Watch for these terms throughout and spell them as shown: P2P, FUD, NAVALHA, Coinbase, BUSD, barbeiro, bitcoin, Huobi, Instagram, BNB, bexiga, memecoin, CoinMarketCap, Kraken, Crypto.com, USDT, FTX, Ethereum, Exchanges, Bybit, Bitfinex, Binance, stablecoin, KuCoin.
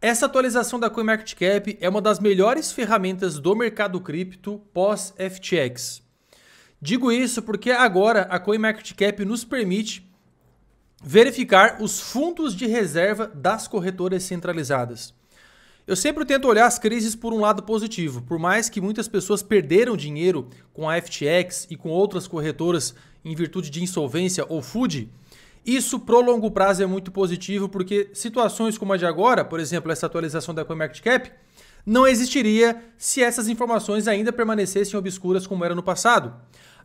Essa atualização da CoinMarketCap é uma das melhores ferramentas do mercado cripto pós-FTX. Digo isso porque agora a CoinMarketCap nos permite verificar os fundos de reserva das corretoras centralizadas. Eu sempre tento olhar as crises por um lado positivo, por mais que muitas pessoas perderam dinheiro com a FTX e com outras corretoras em virtude de insolvência ou FUD, isso pro longo prazo é muito positivo, porque situações como a de agora, por exemplo, essa atualização da CoinMarketCap, não existiria se essas informações ainda permanecessem obscuras como era no passado.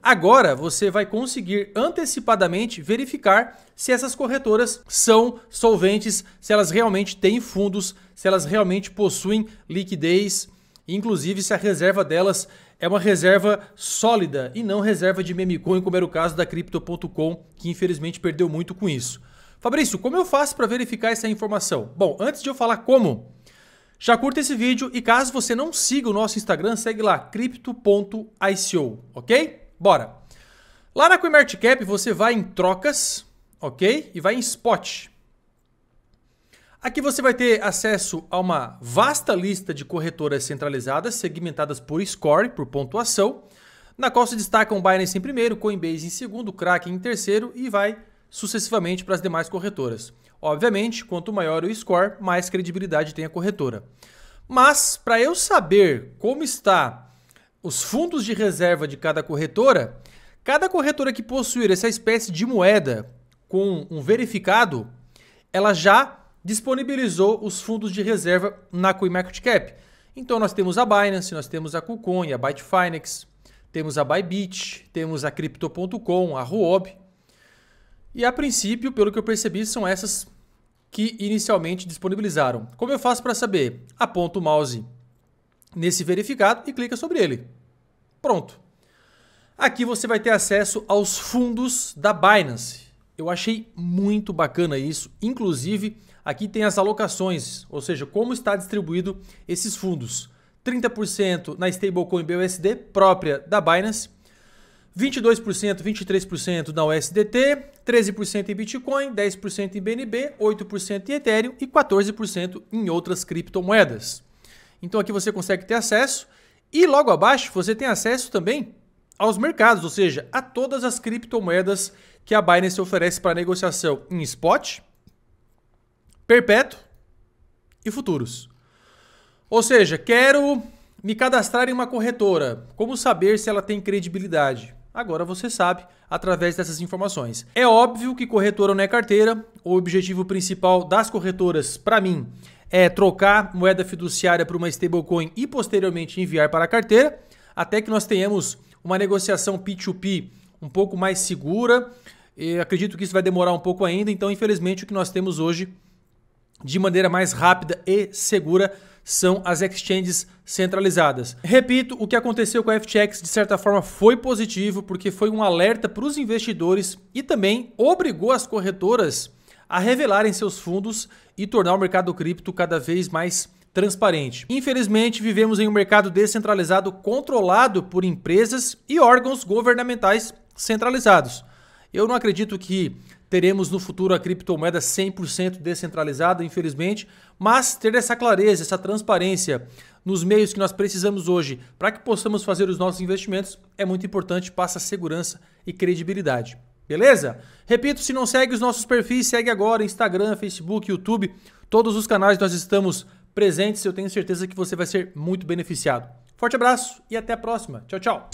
Agora você vai conseguir antecipadamente verificar se essas corretoras são solventes, se elas realmente têm fundos, se elas realmente possuem liquidez, inclusive se a reserva delas é uma reserva sólida e não reserva de memecoin, como era o caso da Crypto.com, que infelizmente perdeu muito com isso. Fabrício, como eu faço para verificar essa informação? Bom, antes de eu falar como, já curta esse vídeo e caso você não siga o nosso Instagram, segue lá, crypto.ico, ok? Bora! Lá na CoinMarketCap você vai em trocas, ok? E vai em spot. Aqui você vai ter acesso a uma vasta lista de corretoras centralizadas, segmentadas por score, por pontuação, na qual se destacam Binance em primeiro, Coinbase em segundo, Kraken em terceiro e vai sucessivamente para as demais corretoras. Obviamente, quanto maior o score, mais credibilidade tem a corretora. Mas, para eu saber como está os fundos de reserva de cada corretora que possuir essa espécie de moeda com um verificado, ela já disponibilizou os fundos de reserva na CoinMarketCap. Então nós temos a Binance, nós temos a KuCoin, a Bitfinex, temos a Bybit, temos a Crypto.com, a Huobi. E a princípio, pelo que eu percebi, são essas que inicialmente disponibilizaram. Como eu faço para saber? Aponto o mouse nesse verificado e clica sobre ele. Pronto. Aqui você vai ter acesso aos fundos da Binance. Eu achei muito bacana isso. Inclusive, aqui tem as alocações, ou seja, como está distribuído esses fundos. 30% na stablecoin BUSD própria da Binance, 22%, 23% na USDT, 13% em Bitcoin, 10% em BNB, 8% em Ethereum e 14% em outras criptomoedas. Então aqui você consegue ter acesso e logo abaixo você tem acesso também aos mercados, ou seja, a todas as criptomoedas que a Binance oferece para negociação em spot, perpétuo e futuros. Ou seja, quero me cadastrar em uma corretora. Como saber se ela tem credibilidade? Agora você sabe através dessas informações. É óbvio que corretora não é carteira. O objetivo principal das corretoras, para mim, é trocar moeda fiduciária por uma stablecoin e posteriormente enviar para a carteira, até que nós tenhamos uma negociação P2P um pouco mais segura. Eu acredito que isso vai demorar um pouco ainda, então infelizmente o que nós temos hoje de maneira mais rápida e segura são as exchanges centralizadas. Repito, o que aconteceu com a FTX de certa forma foi positivo, porque foi um alerta para os investidores e também obrigou as corretoras a revelarem seus fundos e tornar o mercado cripto cada vez mais transparente. Infelizmente, vivemos em um mercado descentralizado controlado por empresas e órgãos governamentais centralizados. Eu não acredito que teremos no futuro a criptomoeda 100% descentralizada, infelizmente, mas ter essa clareza, essa transparência nos meios que nós precisamos hoje para que possamos fazer os nossos investimentos é muito importante, passa segurança e credibilidade. Beleza? Repito, se não segue os nossos perfis, segue agora, Instagram, Facebook, YouTube, todos os canais nós estamos presentes, eu tenho certeza que você vai ser muito beneficiado. Forte abraço e até a próxima. Tchau, tchau!